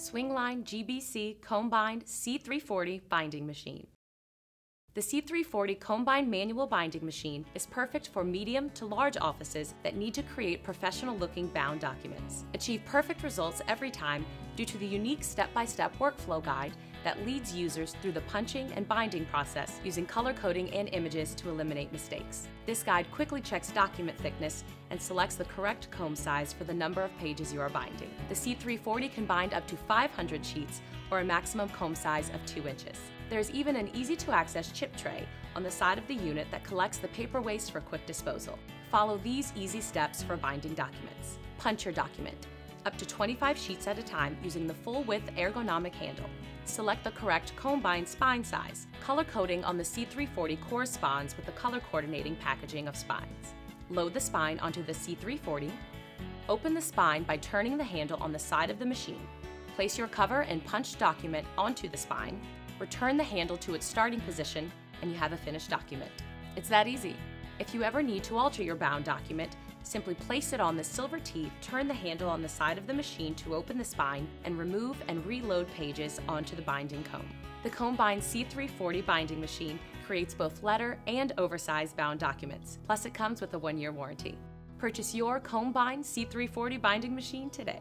Swingline GBC CombBind C340 binding machine. The C340 CombBind manual binding machine is perfect for medium to large offices that need to create professional-looking bound documents. Achieve perfect results every time due to the unique step-by-step workflow guide that leads users through the punching and binding process using color coding and images to eliminate mistakes. This guide quickly checks document thickness and selects the correct comb size for the number of pages you are binding. The C340 can bind up to 500 sheets or a maximum comb size of 2 inches. There's even an easy-to-access chip tray on the side of the unit that collects the paper waste for quick disposal. Follow these easy steps for binding documents. Punch your document, up to 25 sheets at a time using the full-width ergonomic handle. Select the correct CombBind spine size. Color coding on the C340 corresponds with the color coordinating packaging of spines. Load the spine onto the C340. Open the spine by turning the handle on the side of the machine. Place your cover and punched document onto the spine. Return the handle to its starting position, and you have a finished document. It's that easy. If you ever need to alter your bound document, simply place it on the silver tee, turn the handle on the side of the machine to open the spine, and remove and reload pages onto the binding comb. The CombBind C340 binding machine creates both letter and oversized bound documents, plus it comes with a 1-year warranty. Purchase your CombBind C340 binding machine today.